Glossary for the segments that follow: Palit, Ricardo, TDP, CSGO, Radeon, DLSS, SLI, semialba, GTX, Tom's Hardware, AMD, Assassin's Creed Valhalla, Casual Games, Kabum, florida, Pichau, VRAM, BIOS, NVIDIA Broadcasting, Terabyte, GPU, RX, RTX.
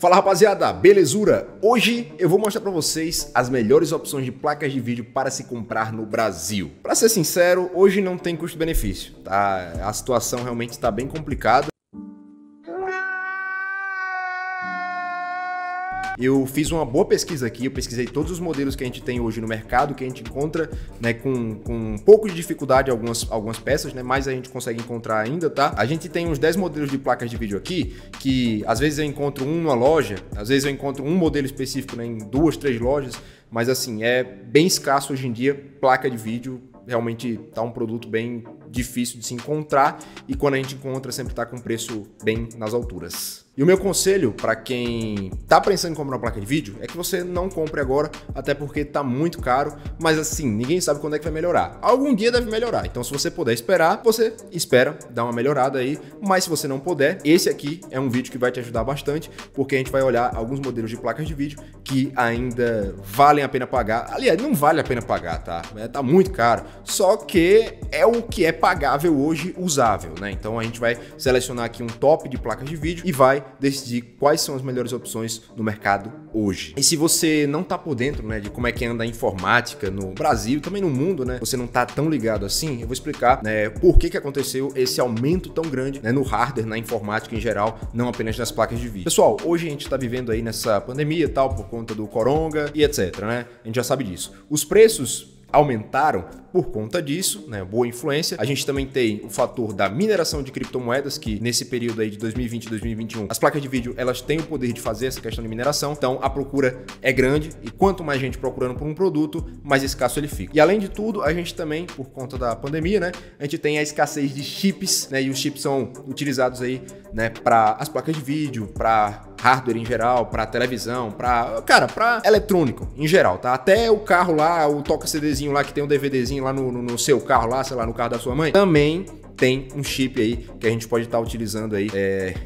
Fala rapaziada, belezura? Hoje eu vou mostrar pra vocês as melhores opções de placas de vídeo para se comprar no Brasil. Pra ser sincero, hoje não tem custo-benefício, tá? A situação realmente está bem complicada. Eu fiz uma boa pesquisa aqui, eu pesquisei todos os modelos que a gente tem hoje no mercado, que a gente encontra, né, com um pouco de dificuldade algumas peças, né, mas a gente consegue encontrar ainda, tá? A gente tem uns 10 modelos de placas de vídeo aqui, que às vezes eu encontro um numa loja, às vezes eu encontro um modelo específico, né, em 2, 3 lojas, mas assim, é bem escasso hoje em dia, placa de vídeo realmente tá um produto bem difícil de se encontrar e quando a gente encontra sempre tá com preço bem nas alturas. E o meu conselho para quem tá pensando em comprar uma placa de vídeo é que você não compre agora, até porque tá muito caro, mas assim, ninguém sabe quando é que vai melhorar. Algum dia deve melhorar, então se você puder esperar, você espera, dá uma melhorada aí, mas se você não puder, esse aqui é um vídeo que vai te ajudar bastante, porque a gente vai olhar alguns modelos de placas de vídeo que ainda valem a pena pagar. Aliás, não vale a pena pagar, tá? Tá muito caro, só que é o que é pagável hoje, usável, né? Então a gente vai selecionar aqui um top de placas de vídeo e vai decidir quais são as melhores opções no mercado hoje. E se você não tá por dentro, né, de como é que anda a informática no Brasil, também no mundo, né, você não tá tão ligado assim, eu vou explicar, né, por que que aconteceu esse aumento tão grande, né, no hardware, na informática em geral, não apenas nas placas de vídeo. Pessoal, hoje a gente tá vivendo aí nessa pandemia e tal, por conta do coronga e etc, né, a gente já sabe disso. Os preços aumentaram por conta disso, né? Boa influência. A gente também tem o fator da mineração de criptomoedas, que nesse período aí de 2020 e 2021, as placas de vídeo, elas têm o poder de fazer essa questão de mineração, então a procura é grande e quanto mais gente procurando por um produto, mais escasso ele fica. E além de tudo, a gente também, por conta da pandemia, né? A gente tem a escassez de chips, né? E os chips são utilizados aí, né? Para as placas de vídeo, para hardware em geral, para televisão, para eletrônico em geral, tá? Até o carro lá, o toca-CDzinho lá, que tem um DVDzinho lá no seu carro lá, sei lá, no carro da sua mãe, também tem um chip aí que a gente pode estar utilizando aí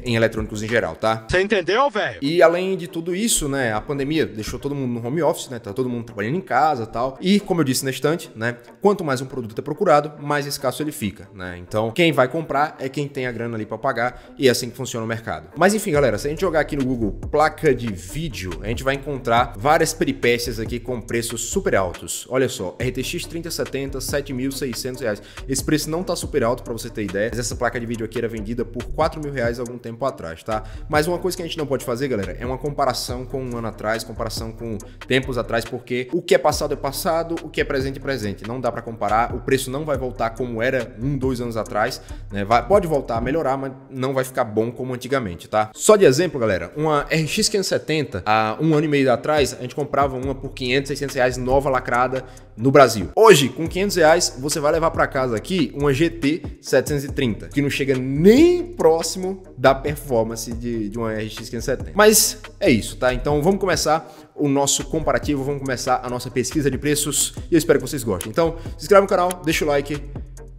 em eletrônicos em geral, tá? Você entendeu, velho? E além de tudo isso, né, a pandemia deixou todo mundo no home office, né, tá todo mundo trabalhando em casa e tal, e como eu disse na estante, né, quanto mais um produto é procurado, mais escasso ele fica, né, então quem vai comprar é quem tem a grana ali pra pagar e é assim que funciona o mercado. Mas enfim, galera, se a gente jogar aqui no Google placa de vídeo, a gente vai encontrar várias peripécias aqui com preços super altos. Olha só, RTX 3070, R$7.600, esse preço não tá super alto pra você ter ideia, mas essa placa de vídeo aqui era vendida por R$4.000 algum tempo atrás, tá? Mas uma coisa que a gente não pode fazer, galera, é uma comparação com um ano atrás, comparação com tempos atrás, porque o que é passado, o que é presente é presente, não dá pra comparar, o preço não vai voltar como era 1, 2 anos atrás, né? Pode voltar a melhorar, mas não vai ficar bom como antigamente, tá? Só de exemplo, galera, uma RX 570, há um ano e meio atrás, a gente comprava uma por R$500, R$600 nova lacrada no Brasil. Hoje, com R$500, você vai levar pra casa aqui uma GT 730, que não chega nem próximo da performance de uma RX 570. Mas é isso, tá? Então vamos começar o nosso comparativo, vamos começar a nossa pesquisa de preços e eu espero que vocês gostem. Então se inscreve no canal, deixa o like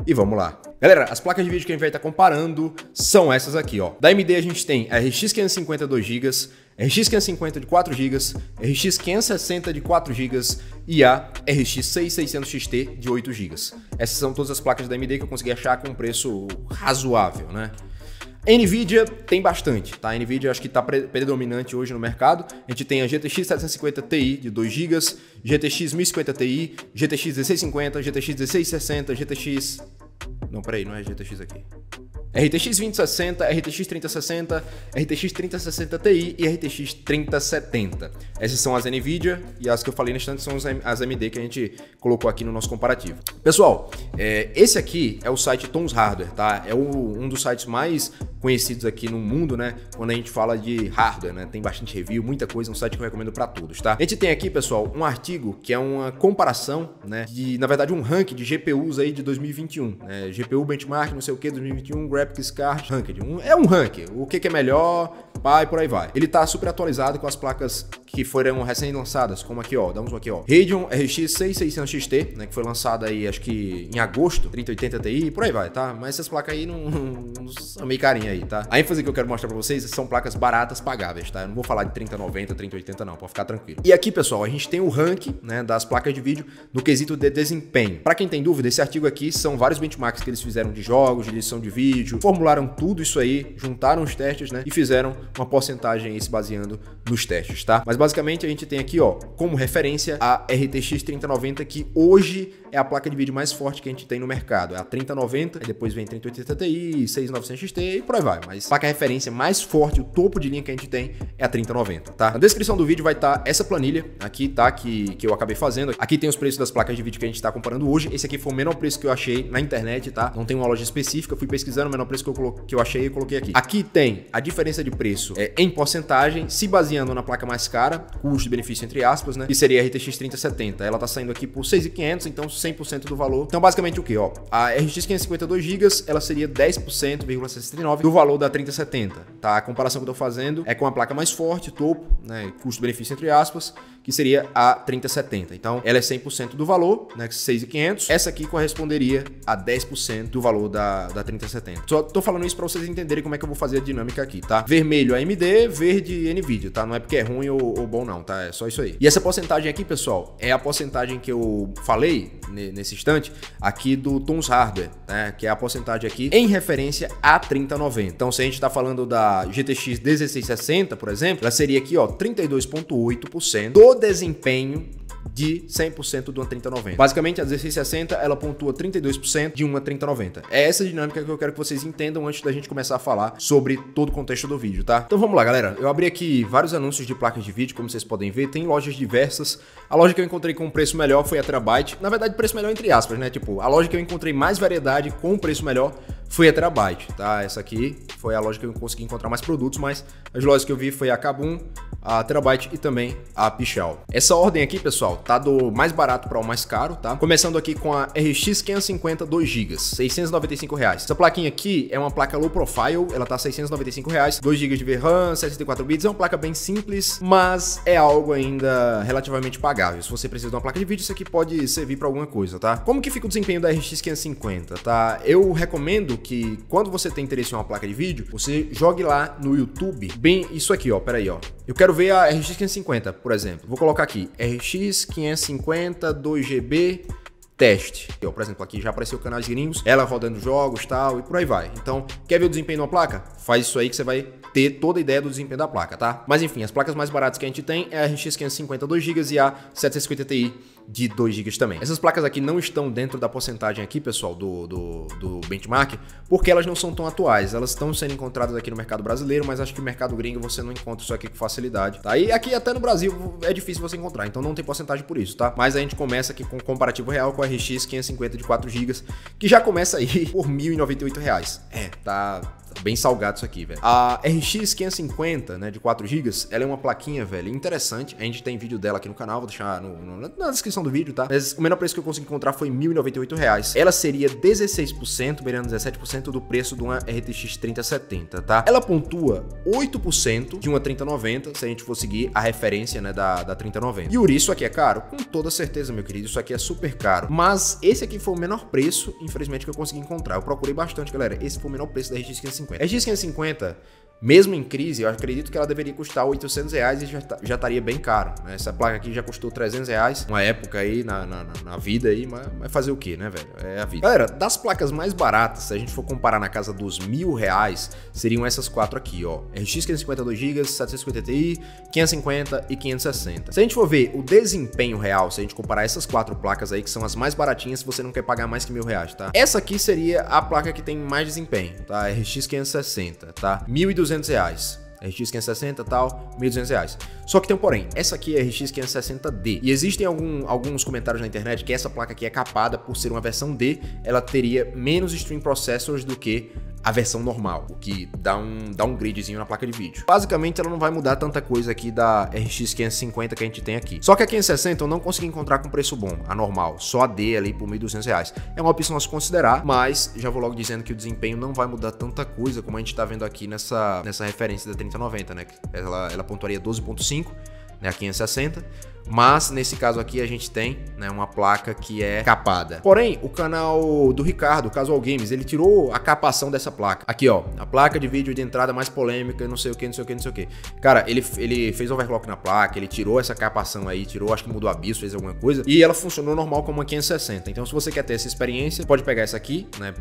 e vamos lá. Galera, as placas de vídeo que a gente vai estar comparando são essas aqui, ó. Da AMD a gente tem a RX 550 2GB, RX 550 de 4GB, RX 560 de 4GB e a RX 6600 XT de 8GB. Essas são todas as placas da AMD que eu consegui achar com um preço razoável, né? NVIDIA tem bastante, tá? A NVIDIA acho que tá predominante hoje no mercado. A gente tem a GTX 750 Ti de 2GB, GTX 1050 Ti, GTX 1650, GTX 1660, GTX... Não, peraí, não é GTX aqui. RTX 2060, RTX 3060, RTX 3060 Ti e RTX 3070. Essas são as NVIDIA e as que eu falei na estante são as AMD que a gente colocou aqui no nosso comparativo. Pessoal, esse aqui é o site Tom's Hardware, tá? É um dos sites mais conhecidos aqui no mundo, né? Quando a gente fala de hardware, né? Tem bastante review, muita coisa, um site que eu recomendo para todos, tá? A gente tem aqui, pessoal, um artigo que é uma comparação, né? Na verdade, um ranking de GPUs aí de 2021, né? GPU Benchmark, não sei o que, 2021, Graphics Card Ranked. É um ranking. O que é melhor, pá, e por aí vai. Ele tá super atualizado com as placas que foram recém-lançadas, como aqui, ó. Damos um aqui, ó. Radeon RX 6600 XT, né? Que foi lançada aí, acho que em agosto, 3080 Ti, por aí vai, tá? Mas essas placas aí não são meio carinha aí, tá? A ênfase que eu quero mostrar pra vocês são placas baratas pagáveis, tá? Eu não vou falar de 3090, 3080 não, pode ficar tranquilo. E aqui, pessoal, a gente tem o ranking, né, das placas de vídeo no quesito de desempenho. Pra quem tem dúvida, esse artigo aqui são vários benchmarks que eles fizeram de jogos, de edição de vídeo, formularam tudo isso aí, juntaram os testes, né, e fizeram uma porcentagem aí se baseando nos testes, tá? Mas basicamente a gente tem aqui, ó, como referência a RTX 3090, que hoje é a placa de vídeo mais forte que a gente tem no mercado. É a 3090, depois vem 3080 Ti, 6900 XT e por aí vai. Mas a placa referência mais forte, o topo de linha que a gente tem é a 3090, tá? Na descrição do vídeo vai estar essa planilha aqui, tá? Que eu acabei fazendo. Aqui tem os preços das placas de vídeo que a gente tá comparando hoje. Esse aqui foi o menor preço que eu achei na internet, tá? Não tem uma loja específica, eu fui pesquisando, o menor preço que eu achei e coloquei aqui. Aqui tem a diferença de preço em porcentagem, se baseando na placa mais cara, custo-benefício entre aspas, né? Que seria a RTX 3070. Ela tá saindo aqui por 6.500, então 100% do valor. Então basicamente o que, ó? A RTX 552 GB, ela seria 10,69% do valor da 3070, tá? A comparação que eu tô fazendo é com a placa mais forte, topo, né? Custo-benefício entre aspas, que seria a 3070. Então ela é 100% do valor, né? 6.500. Essa aqui corresponderia a 10% do valor da 3070. Só tô falando isso pra vocês entenderem como é que eu vou fazer a dinâmica aqui, tá? Vermelho AMD, verde NVIDIA, tá? Não é porque é ruim ou bom não, tá? É só isso aí. E essa porcentagem aqui, pessoal, é a porcentagem que eu falei nesse instante aqui do Tom's Hardware, né? Que é a porcentagem aqui em referência a 3090. Então se a gente tá falando da GTX 1660, por exemplo, ela seria aqui, ó, 32,8% do desempenho de 100% de uma 3090. Basicamente, a 1660, ela pontua 32% de uma 3090. É essa dinâmica que eu quero que vocês entendam antes da gente começar a falar sobre todo o contexto do vídeo, tá? Então vamos lá, galera. Eu abri aqui vários anúncios de placas de vídeo, como vocês podem ver. Tem lojas diversas. A loja que eu encontrei com um preço melhor foi a Terabyte. Na verdade, preço melhor entre aspas, né? Tipo, a loja que eu encontrei mais variedade com um preço melhor foi a Terabyte, tá? Essa aqui foi a loja que eu consegui encontrar mais produtos, mas as lojas que eu vi foi a Kabum, a Terabyte e também a Pichau. Essa ordem aqui, pessoal, tá do mais barato para o mais caro, tá? Começando aqui com a RX 550 2GB, R$ 695. Essa plaquinha aqui é uma placa low profile, ela tá R$ 695, 2GB de VRAM, 64 bits, é uma placa bem simples, mas é algo ainda relativamente pagável. Se você precisa de uma placa de vídeo, isso aqui pode servir para alguma coisa, tá? Como que fica o desempenho da RX 550, tá? Eu recomendo que quando você tem interesse em uma placa de vídeo, você jogue lá no YouTube, bem isso aqui, ó, peraí, ó. Eu quero ver a RX 550, por exemplo. Vou colocar aqui, RX 550 2GB teste. Aqui, ó, por exemplo, aqui já apareceu canais gringos, ela rodando jogos e tal, e por aí vai. Então, quer ver o desempenho de uma placa? Faz isso aí que você vai ter toda a ideia do desempenho da placa, tá? Mas enfim, as placas mais baratas que a gente tem é a RX 550 2GB e a 750 Ti de 2GB também. Essas placas aqui não estão dentro da porcentagem aqui, pessoal, do benchmark, porque elas não são tão atuais. Elas estão sendo encontradas aqui no mercado brasileiro, mas acho que o mercado gringo você não encontra isso aqui com facilidade, tá? E aqui até no Brasil é difícil você encontrar, então não tem porcentagem por isso, tá? Mas a gente começa aqui com o comparativo real com a RX 550 de 4GB, que já começa aí por R$ 1.098. É, tá bem salgado isso aqui, velho. A RX 550, né, de 4GB, ela é uma plaquinha, velho, interessante. A gente tem vídeo dela aqui no canal, vou deixar na descrição do vídeo, tá? Mas o menor preço que eu consegui encontrar foi R$ 1.098. Ela seria 16%, beirando 17% do preço de uma RTX 3070, tá? Ela pontua 8% de uma 3090, se a gente for seguir a referência, né, da 3090. E isso aqui é caro? Com toda certeza, meu querido, isso aqui é super caro. Mas esse aqui foi o menor preço, infelizmente, que eu consegui encontrar. Eu procurei bastante, galera. Esse foi o menor preço da RTX 550. A RTX 550, mesmo em crise, eu acredito que ela deveria custar R$ 800 reais e já estaria bem caro, né? Essa placa aqui já custou R$ 300 reais, uma época aí na vida aí, mas fazer o que, né, velho? É a vida. Galera, das placas mais baratas, se a gente for comparar na casa dos R$ 1.000, seriam essas quatro aqui, ó. RX 552 GB, 750 Ti, 550 e 560. Se a gente for ver o desempenho real, se a gente comparar essas quatro placas aí, que são as mais baratinhas, se você não quer pagar mais que R$ 1.000, tá? Essa aqui seria a placa que tem mais desempenho, tá? RX 560, tá? R$ 1.200. RX 560 e tal, R$ 1.200. Só que tem um porém, essa aqui é RX 560D. E existem alguns comentários na internet que essa placa aqui é capada por ser uma versão D, ela teria menos stream processors do que a versão normal, o que dá um downgradezinho na placa de vídeo. Basicamente, ela não vai mudar tanta coisa aqui da RX 550 que a gente tem aqui. Só que a 560 eu não consegui encontrar com preço bom, a normal, só a D ali por R$ 1.200. É uma opção a se considerar, mas já vou logo dizendo que o desempenho não vai mudar tanta coisa como a gente tá vendo aqui nessa referência da 3090, né? Ela pontuaria 12,5%. né, a 560, mas nesse caso aqui a gente tem, né, uma placa que é capada. Porém, o canal do Ricardo, Casual Games, ele tirou a capação dessa placa. Aqui, ó, a placa de vídeo de entrada mais polêmica, não sei o que, não sei o que, não sei o que. Cara, ele fez overclock na placa, ele tirou essa capação aí, tirou, acho que mudou a BIOS, fez alguma coisa, e ela funcionou normal como uma 560. Então, se você quer ter essa experiência, pode pegar essa aqui, né,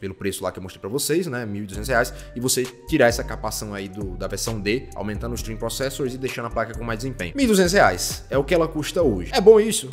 pelo preço lá que eu mostrei pra vocês, né, R$ 1.200, e você tirar essa capação aí da versão D, aumentando os stream processors e deixando a placa com mais desempenho. R$ 1.200. É o que ela custa hoje. É bom isso?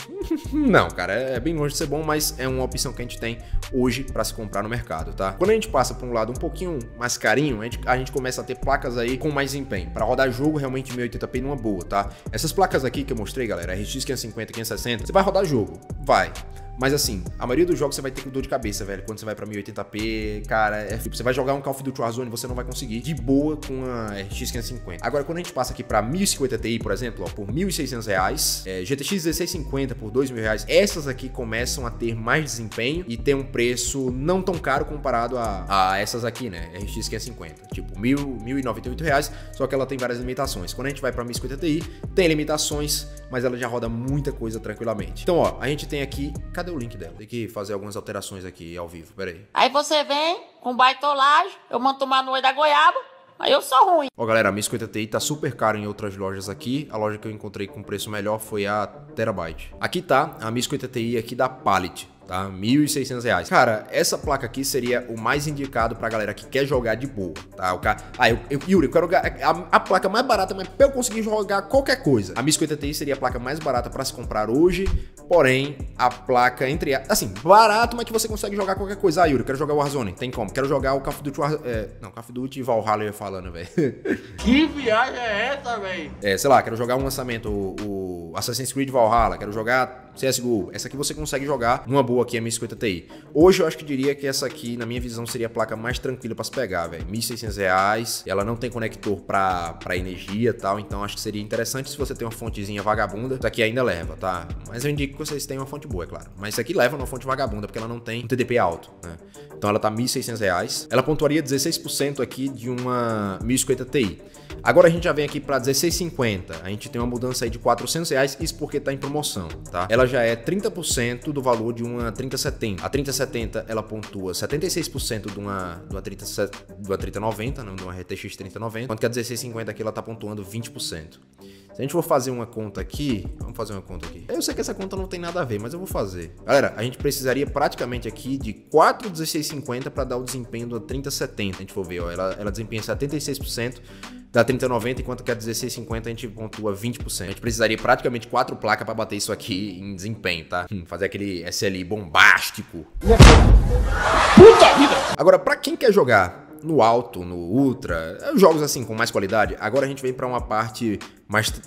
Não, cara, é bem longe de ser bom, mas é uma opção que a gente tem hoje para se comprar no mercado, tá? Quando a gente passa para um lado um pouquinho mais carinho, a gente começa a ter placas aí com mais empenho, para rodar jogo realmente 1080p numa boa, tá? Essas placas aqui que eu mostrei, galera, RX 550, 560, você vai rodar jogo, vai. Mas assim, a maioria dos jogos você vai ter com dor de cabeça, velho. Quando você vai pra 1080p, cara, tipo, você vai jogar um Call of Duty Warzone, você não vai conseguir de boa com a RX 550. Agora, quando a gente passa aqui pra 1050 Ti, por exemplo, ó, por R$ 1.600, GTX 1650 por R$ 2.000, essas aqui começam a ter mais desempenho e tem um preço não tão caro comparado a essas aqui, né? RX 550, tipo, R$ 1.098, só que ela tem várias limitações. Quando a gente vai pra 1050 Ti, tem limitações, mas ela já roda muita coisa tranquilamente. Então, ó, a gente tem aqui... Cadê o link dela? Tem que fazer algumas alterações aqui ao vivo, peraí. Aí você vem com baitolagem, eu mando tomar no olho da goiaba, aí eu sou ruim. Ó, galera, a 1050 Ti tá super caro em outras lojas aqui. A loja que eu encontrei com preço melhor foi a Terabyte. Aqui tá a 1050 Ti aqui da Palit, tá? R$ 1.600. Cara, essa placa aqui seria o mais indicado pra galera que quer jogar de boa, tá? O cara... Ah, Yuri, eu quero jogar a placa mais barata, mas pra eu conseguir jogar qualquer coisa. A 1050 Ti seria a placa mais barata pra se comprar hoje, porém, a placa entre... Assim, barato, mas que você consegue jogar qualquer coisa. Ah, Yuri, eu quero jogar Warzone, tem como. Quero jogar o Call of Duty Warzone... Não, Call of Duty Valhalla eu ia falando, velho. Que viagem é essa, velho? É, sei lá, quero jogar um lançamento, o Assassin's Creed Valhalla, quero jogar... CSGO, essa aqui você consegue jogar numa boa aqui, a 1050 Ti. Hoje eu acho que diria que essa aqui, na minha visão, seria a placa mais tranquila pra se pegar, velho. R$ 1.600, ela não tem conector pra energia e tal, então acho que seria interessante se você tem uma fontezinha vagabunda. Isso aqui ainda leva, tá? Mas eu indico que vocês tenham uma fonte boa, é claro. Mas isso aqui leva numa fonte vagabunda, porque ela não tem um TDP alto, né? Então ela tá R$ 1.600. Ela pontuaria 16% aqui de uma 1050 Ti. Agora a gente já vem aqui pra 1650. A gente tem uma mudança aí de R$ 400, isso porque tá em promoção, tá? Ela já é 30% do valor de uma 3070. A 3070, ela pontua 76% de uma 3090, não, de uma RTX 3090. Enquanto que a 1650 aqui, ela tá pontuando 20%. Se a gente for fazer uma conta aqui, vamos fazer uma conta aqui. Eu sei que essa conta não tem nada a ver, mas eu vou fazer. Galera, a gente precisaria praticamente aqui de 4 1650 para dar o desempenho da 3070. A gente for ver, ó, ela desempenha 76%. Da 3090, enquanto que a 1650 a gente pontua 20%. A gente precisaria praticamente 4 placas pra bater isso aqui em desempenho, tá? Fazer aquele SLI bombástico. Puta vida! Agora, pra quem quer jogar no alto, no ultra, jogos assim com mais qualidade, agora a gente vem pra uma parte...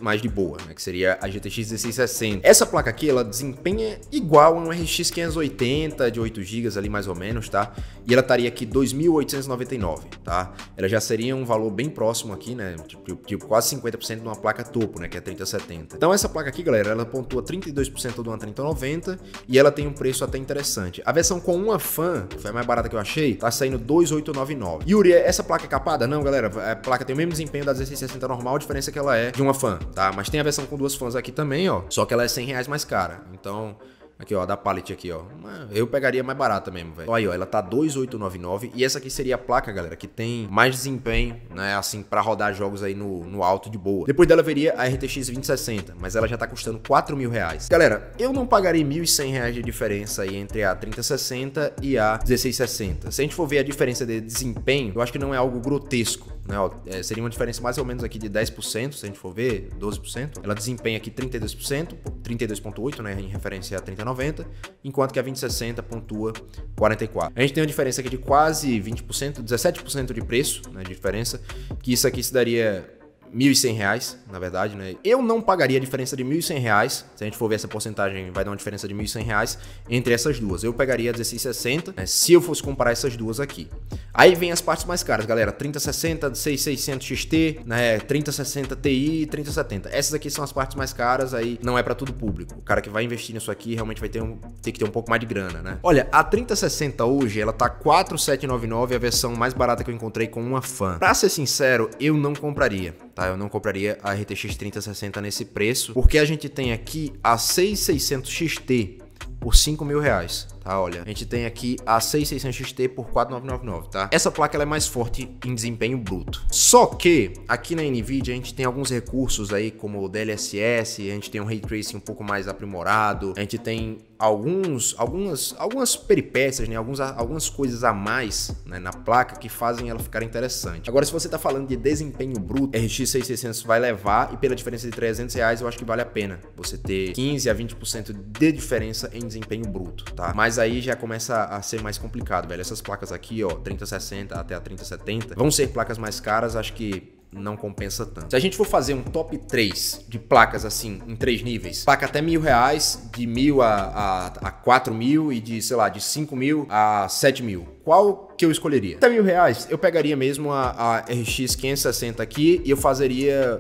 Mais de boa, né? Que seria a GTX 1660. Essa placa aqui, ela desempenha igual a um RX 580 de 8 GB ali, mais ou menos, tá? E ela estaria aqui 2.899, tá? Ela já seria um valor bem próximo aqui, né? Tipo quase 50% de uma placa topo, né? Que é a 3070. Então essa placa aqui, galera, ela pontua 32% de uma 3090 e ela tem um preço até interessante. A versão com uma fan, que foi a mais barata que eu achei, tá saindo 2.899. Yuri, essa placa é capada? Não, galera, a placa tem o mesmo desempenho da 1660 normal, a diferença é que ela é de uma fan, tá? Mas tem a versão com 2 fans aqui também, ó. Só que ela é R$ 100 mais cara. Então, aqui, ó, da Palit aqui, ó. Eu pegaria mais barata mesmo, velho. Aí, ó, ela tá 2.899. E essa aqui seria a placa, galera, que tem mais desempenho, né? Assim, pra rodar jogos aí no alto de boa. Depois dela viria a RTX 2060, mas ela já tá custando R$ 4.000. Galera, eu não pagaria R$ 1.100 de diferença aí entre a 3060 e a 1660. Se a gente for ver a diferença de desempenho, eu acho que não é algo grotesco. Né, ó, seria uma diferença mais ou menos aqui de 10%, se a gente for ver, 12%. Ela desempenha aqui 32%, 32.8, né, em referência a 3090, enquanto que a 2060 pontua 44%. A gente tem uma diferença aqui de quase 20%, 17% de preço, né, de diferença, que isso aqui se daria... R$ 1.100, na verdade, né? Eu não pagaria a diferença de R$ 1.100. Se a gente for ver essa porcentagem, vai dar uma diferença de R$ 1.100 entre essas duas. Eu pegaria a 1660, né? Se eu fosse comparar essas duas aqui. Aí vem as partes mais caras, galera. 3060, 6600 XT, né? 3060 Ti, 3070. Essas aqui são as partes mais caras, aí não é pra todo público. O cara que vai investir nisso aqui realmente vai ter que ter um pouco mais de grana, né? Olha, a 3060 hoje, ela tá 4.799, a versão mais barata que eu encontrei com uma fan. Pra ser sincero, eu não compraria. tá? Eu não compraria a RTX 3060 nesse preço, porque a gente tem aqui a 6600 XT por 5 mil reais, tá? Olha, a gente tem aqui a 6600 XT por 4.999, tá? Essa placa ela é mais forte em desempenho bruto. Só que aqui na NVIDIA a gente tem alguns recursos aí, como o DLSS, a gente tem um Ray Tracing um pouco mais aprimorado, a gente tem algumas peripécias, né? Algumas coisas a mais, né, na placa que fazem ela ficar interessante. Agora, se você tá falando de desempenho bruto, RX 6600 vai levar, e pela diferença de 300 reais, eu acho que vale a pena você ter 15 a 20% de diferença em desempenho bruto, tá? Mas aí já começa a ser mais complicado, velho. Essas placas aqui, ó, 3060 até a 3070, vão ser placas mais caras, acho que não compensa tanto. Se a gente for fazer um top 3 de placas assim, em 3 níveis, placa até R$1.000, de 1.000 a 4.000 e de, sei lá, de 5.000 a 7.000, qual que eu escolheria? Até R$1.000, eu pegaria mesmo a RX 560 aqui e eu fazeria,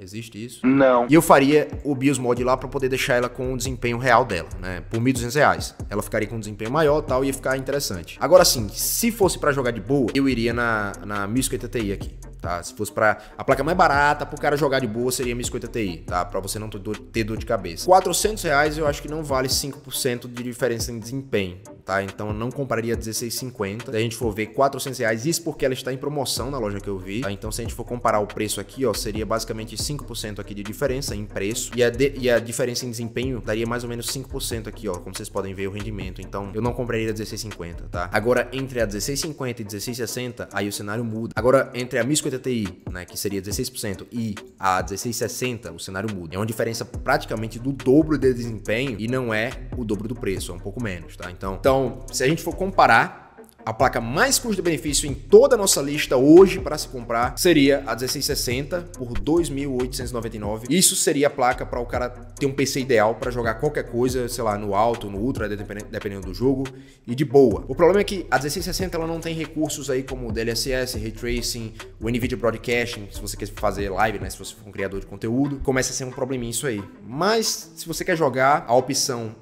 existe isso? Não. E eu faria o BIOS mod lá pra poder deixar ela com o desempenho real dela, né? Por R$1.200. Ela ficaria com um desempenho maior e tal, ia ficar interessante. Agora sim, se fosse pra jogar de boa, eu iria na 1050 Ti aqui, tá? Se fosse pra... A placa mais barata pro cara jogar de boa seria 1050 Ti, tá? Pra você não ter dor de cabeça. R$400 eu acho que não vale 5% de diferença em desempenho, tá? Então eu não compraria 1650. Se a gente for ver R$400, isso porque ela está em promoção na loja que eu vi, tá? Então se a gente for comparar o preço aqui, ó, seria basicamente 5% aqui de diferença em preço, e a diferença em desempenho daria mais ou menos 5% aqui, ó, como vocês podem ver o rendimento. Então eu não compraria a 1650, tá? Agora, entre a 1650 e 1660, aí o cenário muda. Agora, entre a 1050 Ti, né, que seria 16%, e a 1660, o cenário muda. É uma diferença praticamente do dobro de desempenho, e não é o dobro do preço, é um pouco menos, tá? Então se a gente for comparar, a placa mais custo-benefício em toda a nossa lista hoje para se comprar seria a 1660 por 2.899. Isso seria a placa para o cara ter um PC ideal para jogar qualquer coisa, sei lá, no alto, no ultra, dependendo do jogo, e de boa. O problema é que a 1660 ela não tem recursos aí como o DLSS, Ray Tracing, o NVIDIA Broadcasting, se você quer fazer live, né, se você for um criador de conteúdo, começa a ser um probleminha isso aí. Mas se você quer jogar, a opção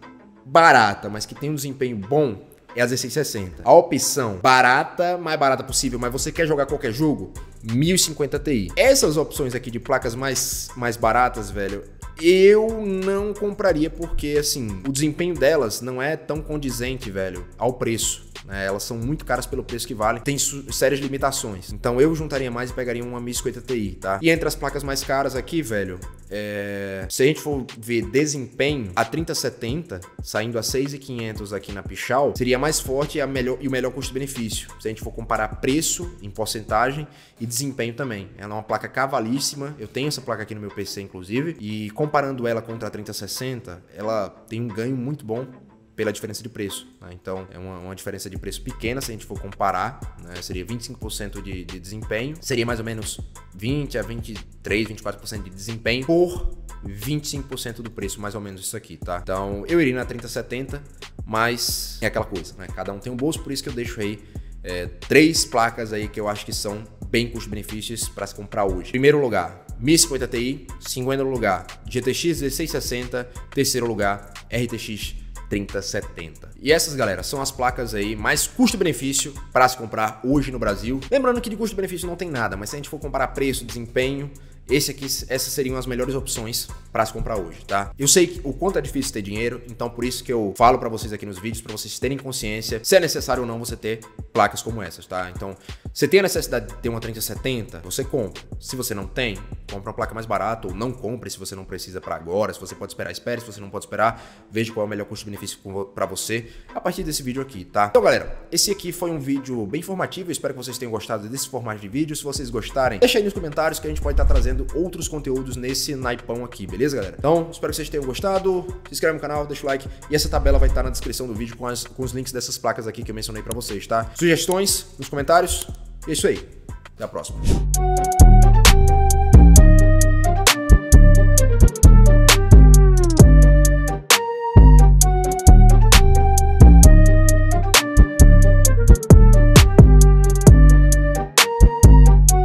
barata, mas que tem um desempenho bom, é a 1660. A opção barata, mais barata possível, mas você quer jogar qualquer jogo, 1050 Ti. Essas opções aqui de placas mais baratas, velho, eu não compraria porque, assim, o desempenho delas não é tão condizente, velho, ao preço. É, elas são muito caras pelo preço que valem, tem sérias limitações. Então eu juntaria mais e pegaria uma 1050 Ti, tá? E entre as placas mais caras aqui, velho, se a gente for ver desempenho, a 3070, saindo a 6.500 aqui na Pichau, seria mais forte e o melhor custo-benefício. Se a gente for comparar preço em porcentagem e desempenho também. Ela é uma placa cavalíssima, eu tenho essa placa aqui no meu PC, inclusive, e comparando ela contra a 3060, ela tem um ganho muito bom pela diferença de preço, né? Então é uma diferença de preço pequena, se a gente for comparar, né? Seria 25% de desempenho, seria mais ou menos 20 a 23, 24% de desempenho por 25% do preço, mais ou menos isso aqui, tá? Então eu iria na 3070, mas é aquela coisa, né? Cada um tem um bolso, por isso que eu deixo aí 3 placas aí que eu acho que são bem custo-benefícios para se comprar hoje. Primeiro lugar, 1050 Ti, segundo lugar, GTX 1660, terceiro lugar, RTX 3070. E essas, galera, são as placas aí mais custo-benefício para se comprar hoje no Brasil. Lembrando que de custo-benefício não tem nada, mas se a gente for comparar preço, desempenho, essas seriam as melhores opções para se comprar hoje, tá? Eu sei que o quanto é difícil ter dinheiro, então por isso que eu falo para vocês aqui nos vídeos, para vocês terem consciência se é necessário ou não você ter placas como essas, tá? Então, você tem a necessidade de ter uma 3070, você compra. Se você não tem, compra uma placa mais barata ou não compre se você não precisa para agora. Se você pode esperar, espere. Se você não pode esperar, veja qual é o melhor custo-benefício para você a partir desse vídeo aqui, tá? Então, galera, esse aqui foi um vídeo bem informativo. Eu espero que vocês tenham gostado desse formato de vídeo. Se vocês gostarem, deixa aí nos comentários que a gente pode estar trazendo outros conteúdos nesse naipão aqui, beleza, galera? Então, espero que vocês tenham gostado, se inscreve no canal, deixa o like, e essa tabela vai estar na descrição do vídeo com os links dessas placas aqui que eu mencionei pra vocês, tá? Sugestões nos comentários, é isso aí, até a próxima.